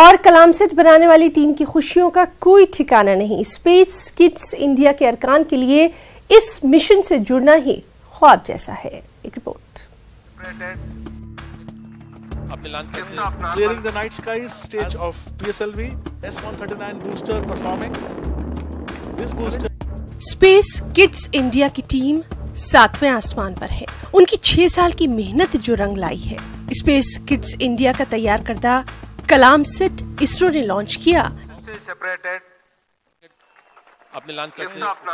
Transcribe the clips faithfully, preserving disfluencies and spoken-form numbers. और कलामसैट बनाने वाली टीम की खुशियों का कोई ठिकाना नहीं। स्पेस किड्स इंडिया के अरकान के लिए इस मिशन से जुड़ना ही ख्वाब जैसा है। एक report. Clearing the night skies stage of P S L V S one thirty-nine booster performing. This booster Space Kidz India की टीम सातवें आसमान पर है। उनकी छह साल की मेहनत जो रंग लाई है। स्पेस किड्स इंडिया का तैयार करदा कलामसैट इसरो ने लॉन्च किया।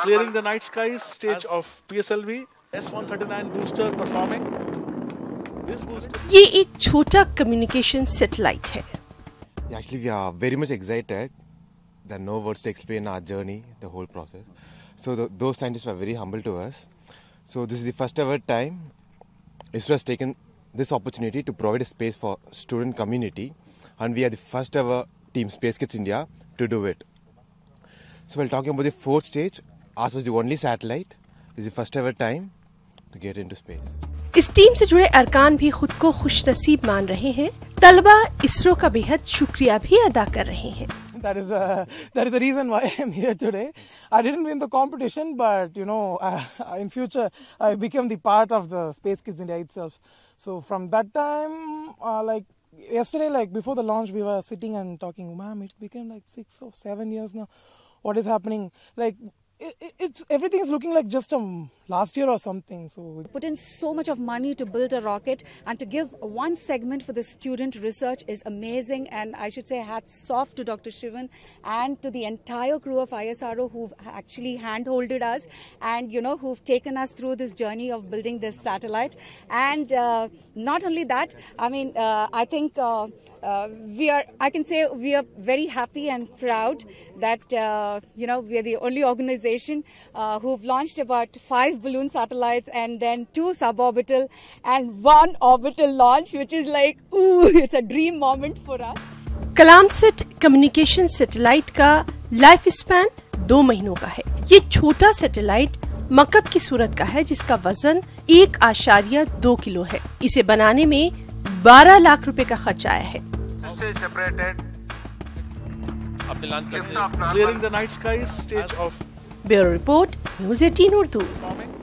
Clearing the night skies stage of P S L V S one thirty-nine booster performing. ये एक छोटा कम्युनिकेशन सैटेलाइट है। Actually, we are very much excited. There are no words to explain our journey, the whole process. So the, those scientists were very humble to us. So this is the first ever time ISRO has taken this opportunity to provide a space for student community, and we are the first ever team, Space Kidz India, to do it. So while talking about the fourth stage, ours was the only satellite. This is the first ever time to get into space. इस team से जुड़े अरकान भी खुद को खुशनसीब मान रहे हैं। तलबा इसरो का बेहद शुक्रिया भी अदा कर रहे हैं। That is the that is the reason why I am here today. I didn't win the competition, but you know, I, in future I became the part of the Space Kidz India itself. So from that time, uh, like yesterday, like before the launch, we were sitting and talking. Ma'am, it became like six or seven years now. What is happening? Like. It's everything is looking like just um, last year or something. So put in so much of money to build a rocket, and to give one segment for the student research is amazing. And I should say hats off to Doctor Shivan and to the entire crew of I S R O who've actually handholded us, and you know who've taken us through this journey of building this satellite. And uh, not only that, I mean, uh, I think uh, uh, we are. I can say we are very happy and proud that uh, you know we are the only organization Uh, who've launched about five balloon satellites and then two suborbital and one orbital launch, which is like, ooh, it's a dream moment for us. Kalamsat communication satellite का life span दो महीनों का है। ये छोटा satellite मकब की सूरत का है, जिसका वजन एक आशारिया दो किलो है। इसे बनाने में बारह लाख रुपए का खर्च आया है। Clearing the night skies stage of bureau report news अठारह उर्दू।